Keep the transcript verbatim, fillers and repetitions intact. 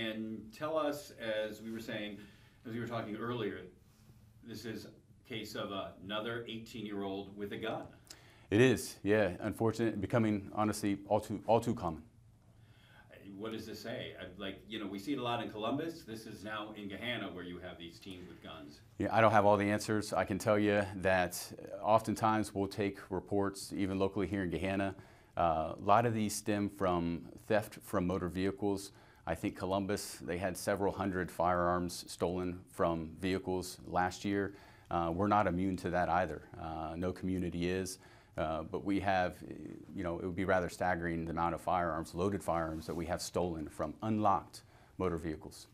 And tell us, as we were saying, as we were talking earlier, this is a case of another eighteen-year-old with a gun. It is, yeah. Unfortunate, becoming honestly all too all too common. What does this say? Like, you know, we see it a lot in Columbus. This is now in Gahanna where you have these teams with guns. Yeah, I don't have all the answers. I can tell you that oftentimes we'll take reports, even locally here in Gahanna. Uh, a lot of these stem from theft from motor vehicles. I think Columbus, they had several hundred firearms stolen from vehicles last year. Uh, we're not immune to that either. Uh, no community is. Uh, but we have, you know, it would be rather staggering the amount of firearms, loaded firearms, that we have stolen from unlocked motor vehicles.